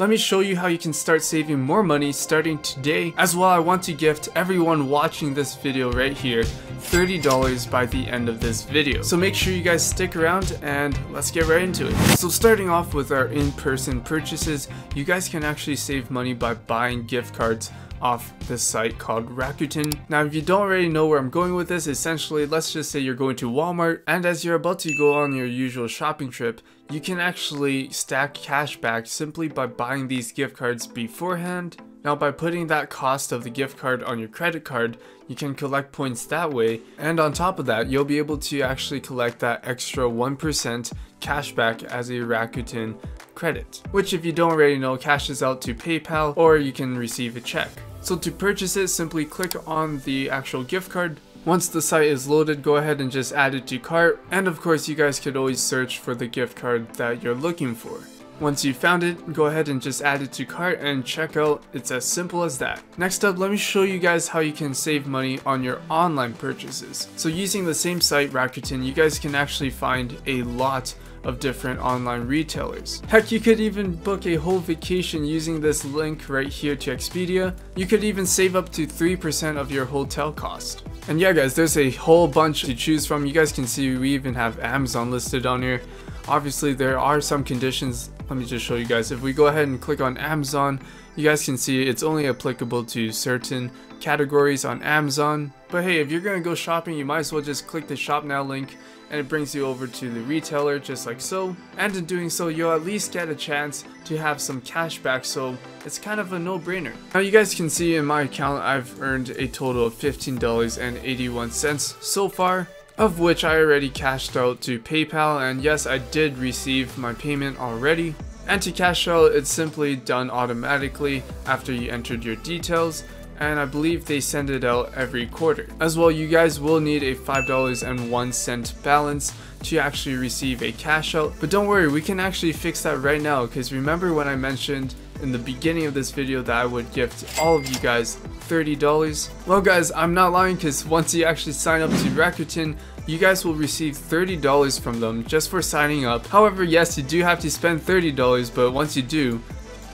Let me show you how you can start saving more money starting today. As well, I want to gift everyone watching this video right here $30 by the end of this video. So make sure you guys stick around and let's get right into it. So starting off with our in-person purchases, you guys can actually save money by buying gift cards off this site called Rakuten. Now, if you don't already know where I'm going with this, essentially, let's just say you're going to Walmart, and as you're about to go on your usual shopping trip, you can actually stack cash back simply by buying these gift cards beforehand. Now, by putting that cost of the gift card on your credit card, you can collect points that way, and on top of that, you'll be able to actually collect that extra 1% cashback as a Rakuten credit, which, if you don't already know, cashes out to PayPal, or you can receive a check. So to purchase it, simply click on the actual gift card. Once the site is loaded, go ahead and just add it to cart. And of course, you guys could always search for the gift card that you're looking for. Once you found it, go ahead and just add it to cart and check out. It's as simple as that. Next up, let me show you guys how you can save money on your online purchases. So using the same site, Rakuten, you guys can actually find a lot of different online retailers. Heck, you could even book a whole vacation using this link right here to Expedia. You could even save up to 3% of your hotel cost. And yeah guys, there's a whole bunch to choose from. You guys can see we even have Amazon listed on here. Obviously there are some conditions. Let me just show you guys. If we go ahead and click on Amazon, you guys can see it's only applicable to certain categories on Amazon. But hey, if you're gonna go shopping, you might as well just click the shop now link, and it brings you over to the retailer just like so. And in doing so, you'll at least get a chance to have some cash back, so it's kind of a no-brainer. Now you guys can see in my account I've earned a total of $15.81 so far, of which I already cashed out to PayPal, and yes, I did receive my payment already. And to cash out, it's simply done automatically after you entered your details, and I believe they send it out every quarter. As well, you guys will need a $5.01 balance to actually receive a cash out, but don't worry, we can actually fix that right now, because remember when I mentioned in the beginning of this video that I would gift all of you guys $30. Well guys, I'm not lying, because once you actually sign up to Rakuten, you guys will receive $30 from them just for signing up. However, yes, you do have to spend $30, but once you do,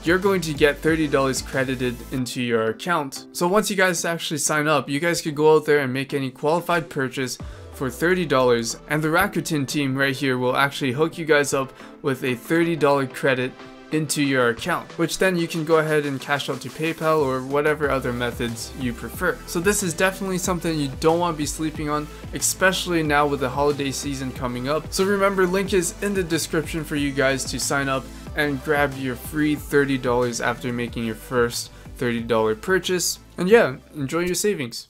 you're going to get $30 credited into your account. So once you guys actually sign up, you guys could go out there and make any qualified purchase for $30, and the Rakuten team right here will actually hook you guys up with a $30 credit into your account, which then you can go ahead and cash out to PayPal or whatever other methods you prefer. So this is definitely something you don't want to be sleeping on, especially now with the holiday season coming up. So remember, link is in the description for you guys to sign up and grab your free $30 after making your first $30 purchase. And yeah, enjoy your savings.